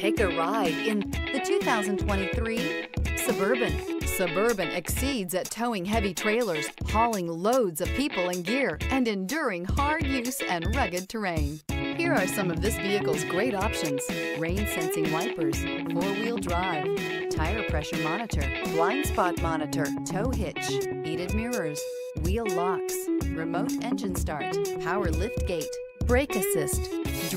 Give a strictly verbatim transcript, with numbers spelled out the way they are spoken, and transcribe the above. Take a ride in the two thousand twenty-three Suburban. Suburban exceeds at towing heavy trailers, hauling loads of people and gear, and enduring hard use and rugged terrain. Here are some of this vehicle's great options: rain-sensing wipers, four-wheel drive, tire pressure monitor, blind spot monitor, tow hitch, heated mirrors, wheel locks, remote engine start, power lift gate, brake assist.